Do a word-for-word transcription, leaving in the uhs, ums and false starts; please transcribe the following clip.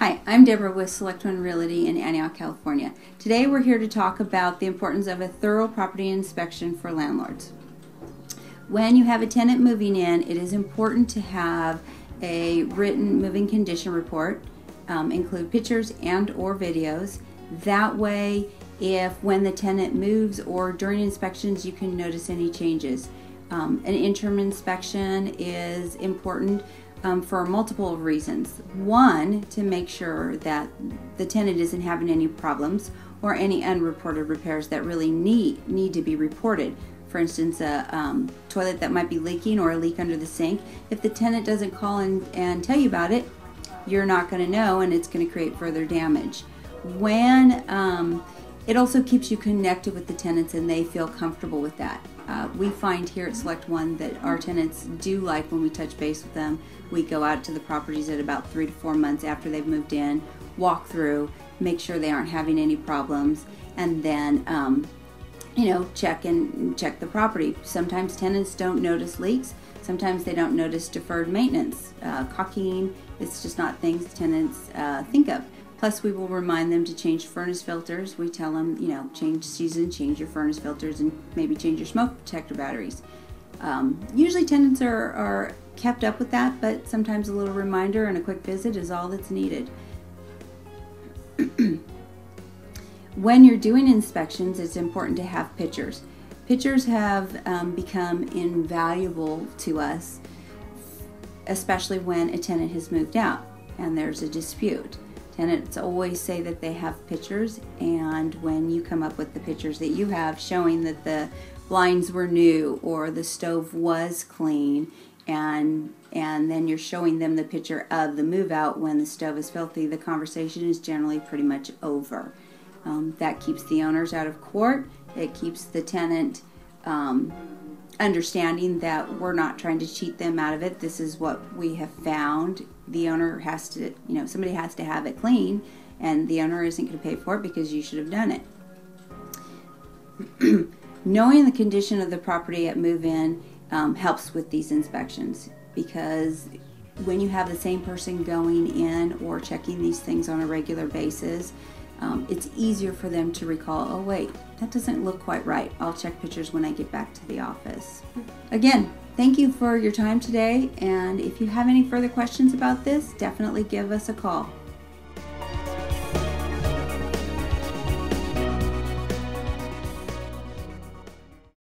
Hi, I'm Deborah with Select one Realty in Antioch, California. Today we're here to talk about the importance of a thorough property inspection for landlords. When you have a tenant moving in, it is important to have a written moving condition report, um, include pictures and or videos. That way, if when the tenant moves or during inspections, you can notice any changes. Um, an interim inspection is important Um, for multiple reasons. One, to make sure that the tenant isn't having any problems or any unreported repairs that really need need to be reported. For instance, a um, toilet that might be leaking or a leak under the sink. If the tenant doesn't call and, and tell you about it, you're not going to know, and it's going to create further damage. When um, it also keeps you connected with the tenants and they feel comfortable with that. Uh, we find here at Select one that our tenants do like when we touch base with them. We go out to the properties at about three to four months after they've moved in, walk through, make sure they aren't having any problems, and then um, you know, check and check the property. Sometimes tenants don't notice leaks. Sometimes they don't notice deferred maintenance, uh, caulking. It's just not things tenants uh, think of. Plus, we will remind them to change furnace filters. We tell them, you know, change season, change your furnace filters, and maybe change your smoke detector batteries. Um, usually tenants are, are kept up with that, but sometimes a little reminder and a quick visit is all that's needed. When you're doing inspections, it's important to have pictures. Pictures have um, become invaluable to us, especially when a tenant has moved out and there's a dispute. Tenants always say that they have pictures, and when you come up with the pictures that you have showing that the blinds were new or the stove was clean, and and then you're showing them the picture of the move out when the stove is filthy, the conversation is generally pretty much over. Um, that keeps the owners out of court. It keeps the tenant um, understanding that we're not trying to cheat them out of it. This is what we have found. The owner has to, you know, somebody has to have it clean, and the owner isn't going to pay for it because you should have done it. Knowing the condition of the property at move-in um, helps with these inspections, because when you have the same person going in or checking these things on a regular basis, um, it's easier for them to recall, oh wait, that doesn't look quite right. I'll check pictures when I get back to the office. Again, thank you for your time today, and if you have any further questions about this, definitely give us a call.